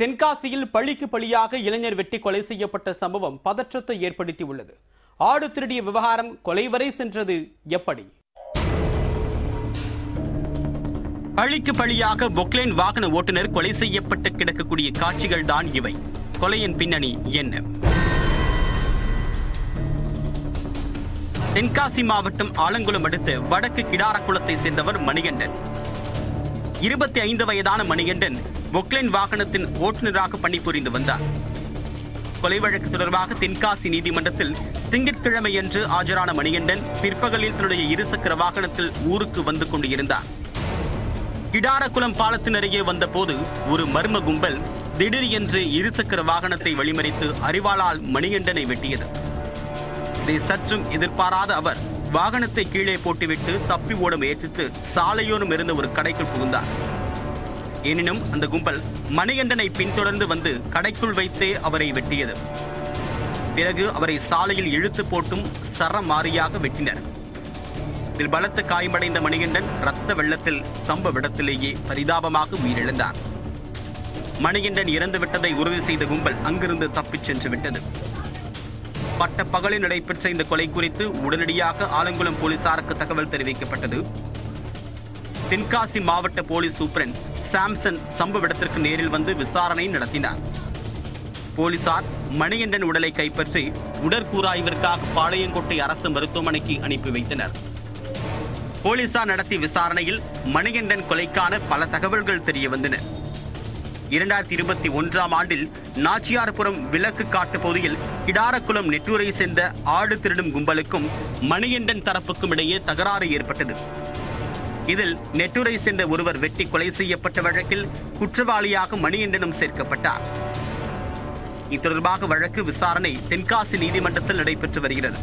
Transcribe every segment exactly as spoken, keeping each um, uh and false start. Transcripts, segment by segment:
தென்காசியில் பழிக்கு பழியாக இளைஞர் வெட்டி கொலை செய்யப்பட்ட சம்பவம் பதற்றத்தை ஏற்படுத்தி உள்ளது. ஆடு திருடிய விவகாரம் கொலைவரை சென்றது எப்படி? பழிக்கு பழியாக பொக்லைன் வாகன ஓட்டுநர் கொலை செய்யப்பட்டு கிடக்கக்கூடிய காட்சிகள் தான் இவை. கொலையின் பின்னணி என்ன? தென்காசி மாவட்டம் ஆலங்குளம் அடுத்த வடக்கு கிடாரக்குளத்தை சேர்ந்தவர் மணிகண்டன். இருபத்தி ஐந்து வயதான மணிகண்டன் பொக்லைன் வாகனத்தின் ஓட்டுநராக பணிபுரிந்து வந்தார். கொலை வழக்கு தொடர்பாக தென்காசி நீதிமன்றத்தில் திங்கட்கிழமையன்று ஆஜரான மணிகண்டன் பிற்பகலில் தன்னுடைய இருசக்கர வாகனத்தில் ஊருக்கு வந்து கொண்டு இருந்தார். கிடாரக்குளம் பாலத்தின் அருகே வந்தபோது ஒரு மர்ம கும்பல் திடீரென்று இருசக்கர வாகனத்தை வழிமறித்து அரிவாளால் மணிகண்டனை வெட்டியது. இதை சற்றும் எதிர்பாராத அவர் வாகனத்தை கீழே போட்டுவிட்டு தப்பி ஓட முயற்சித்து சாலையோரம் இருந்த ஒரு கடைக்குள் புகுந்தார். எனினும் அந்த கும்பல் மணிகண்டனை பின்தொடர்ந்து வந்து கடைக்குள் வைத்தே அவரை வெட்டியது. பிறகு அவரை சாலையில் இழுத்து போட்டும் சரமாரியாக வெட்டினர். இதில் பலத்த காயமடைந்த மணிகண்டன் இரத்த வெள்ளத்தில் சம்பவ இடத்திலேயே பரிதாபமாக உயிரிழந்தார். மணிகண்டன் இறந்துவிட்டதை உறுதி செய்த கும்பல் அங்கிருந்து தப்பிச் சென்று விட்டது. பட்ட பகலில் நடைபெற்ற இந்த கொலை குறித்து உடனடியாக ஆலங்குளம் போலீசாருக்கு தகவல் தெரிவிக்கப்பட்டது. தென்காசி மாவட்ட போலீஸ் சூப்பரண்ட் சாம்சன் சம்பவ இடத்திற்கு நேரில் வந்து விசாரணை நடத்தினார். போலீசார் மணிகண்டன் உடலை கைப்பற்றி உடற்கூராய்விற்காக பாளையங்கோட்டை அரசு மருத்துவமனைக்கு அனுப்பி வைத்தனர். போலீசார் நடத்திய விசாரணையில் மணிகண்டன் கொலைக்கான பல தகவல்கள் தெரிய வந்தன. இரண்டாயிரத்தி இருபத்தி ஒன்றாம் ஆண்டில் நாச்சியார்புரம் விளக்கு காட்டு பகுதியில் கிடாரக்குளம் நெட்டூரை சேர்ந்த ஆடு திருடும் கும்பலுக்கும் மணிகண்டன் தரப்புக்கும் இடையே தகராறு ஏற்பட்டது. இதில் நெட்டூரை சேர்ந்த ஒருவர் வெட்டி கொலை செய்யப்பட்ட வழக்கில் குற்றவாளியாக மணிகண்டனும் சேர்க்கப்பட்டார். இது தொடர்பாக வழக்கு விசாரணை தென்காசி நீதிமன்றத்தில் நடைபெற்று வருகிறது.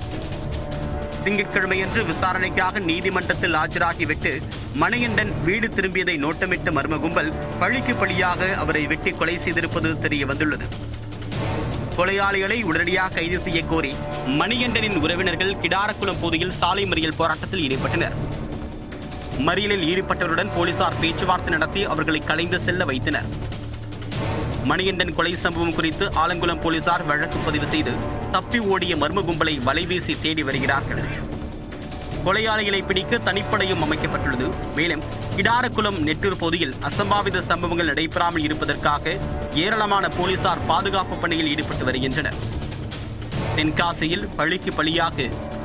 திங்கட்கிழமையன்று விசாரணைக்காக நீதிமன்றத்தில் ஆஜராகிவிட்டு மணிகண்டன் வீடு திரும்பியதை நோட்டமிட்ட மர்ம கும்பல் பழிக்கு பழியாக அவரை வெட்டி கொலை செய்திருப்பது தெரிய வந்துள்ளது. கொலையாளிகளை உடனடியாக கைது செய்ய கோரி மணிகண்டனின் உறவினர்கள் கிடாரக்குளம் பகுதியில் சாலை மறியல் போராட்டத்தில் ஈடுபட்டனர். மறியலில் ஈடுபட்டவருடன் போலீசார் பேச்சுவார்த்தை நடத்தி அவர்களை கலைந்து செல்ல வைத்தனர். மணிகண்டன் கொலை சம்பவம் குறித்து ஆலங்குளம் போலீசார் வழக்கு பதிவு செய்து தப்பி ஓடிய மர்ம கும்பலை வலைவீசி தேடி வருகிறார்கள். கொலையாளிகளை பிடிக்க தனிப்படையும் அமைக்கப்பட்டுள்ளது. மேலும் கிடாரக்குளம் நெட்டூர் பகுதியில் அசம்பாவித சம்பவங்கள் நடைபெறாமல் இருப்பதற்காக ஏராளமான போலீசார் பாதுகாப்பு பணியில் ஈடுபட்டு வருகின்றனர். தென்காசியில் பழிக்கு பழியாக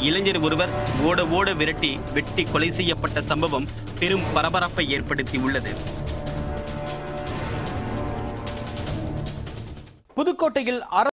இளைஞர் ஒருவர் ஓட ஓட விரட்டி வெட்டி கொலை செய்யப்பட்ட சம்பவம் பெரும் பரபரப்பை ஏற்படுத்தியுள்ளது. புதுக்கோட்டையில்